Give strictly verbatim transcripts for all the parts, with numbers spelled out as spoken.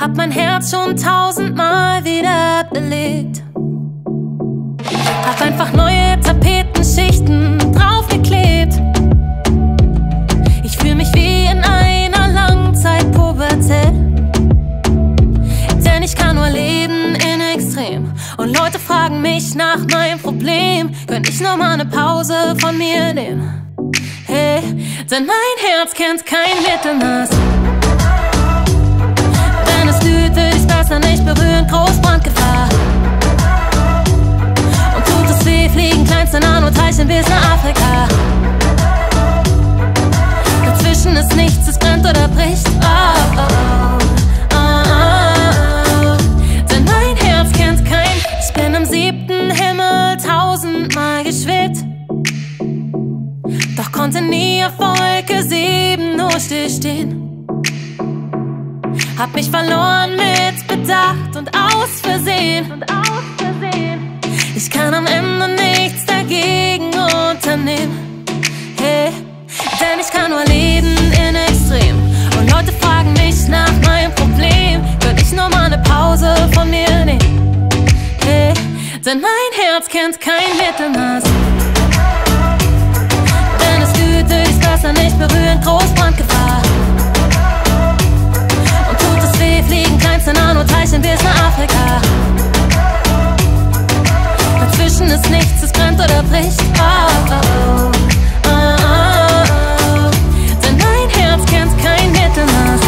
hab mein Herz schon tausendmal wieder belegt. Hab einfach neue Tapetenschichten draufgeklebt. Ich fühl mich wie in einer Langzeitpubertät. Denn ich kann nur leben in Extrem. Und Leute fragen mich nach meinem Problem. Könnt ich noch mal eine Pause von mir nehmen? Hey, denn mein Herz kennt kein Mittelmaß. Wenn es blüht, will ich's besser nicht berühren, Großbrandgefahr. Und tut es weh, fliegen kleinste Nanoteilchen bis nach Afrika. Dazwischen ist nichts, es brennt oder bricht. Oh, oh, oh, oh, oh. Denn mein Herz kennt kein. Ich bin im siebten Himmel tausendmal geschwebt. Doch konnte nie auf Wolke sieben nur still stehen. Hab mich verloren mit Bedacht und aus Versehen. Ich kann am Ende nichts dagegen unternehmen. Hey, denn ich kann nur leben in Extrem. Und Leute fragen mich nach meinem Problem. Könnte ich nur mal eine Pause von mir nehmen? Hey, denn mein Herz kennt kein Mittelmaß. Nicht berühren, Großbrandgefahr. Und tut es weh, fliegen kleinste Nanoteilchen bis nach Afrika. Dazwischen ist nichts, es brennt oder bricht. Oh, oh, oh, oh, oh. Denn mein Herz kennt kein Mittelmaß.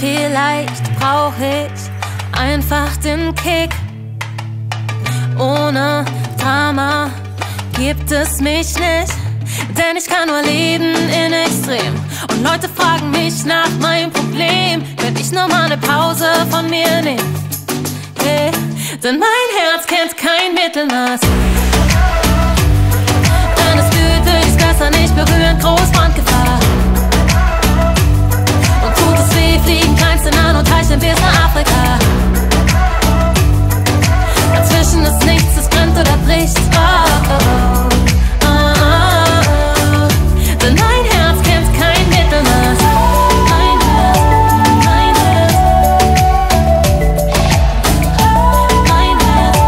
Vielleicht brauch ich einfach den Kick. Ohne Drama gibt es mich nicht. Denn ich kann nur leben in Extrem. Und Leute fragen mich nach meinem Problem. Könnte ich nur mal eine Pause von mir nehmen? Hey, denn mein Herz kennt kein Mittelmaß. Wenn es blüht, will ich's besser nicht berühren, Großbrandgefahr. Und tut es weh, fliegen kleinste Nanoteilchen bis nach Afrika. Dazwischen ist nichts, es brennt oder bricht. Oh, oh, oh, oh, oh. Denn mein Herz kennt kein Mittelmaß. Mein Herz, mein Herz. Mein Herz,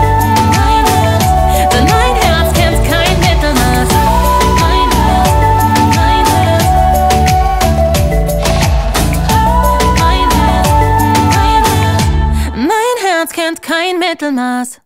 mein Herz. Denn mein Herz kennt kein Mittelmaß. Mein Herz, mein Herz. Mein Herz, mein Herz. Mein Herz kennt kein Mittelmaß.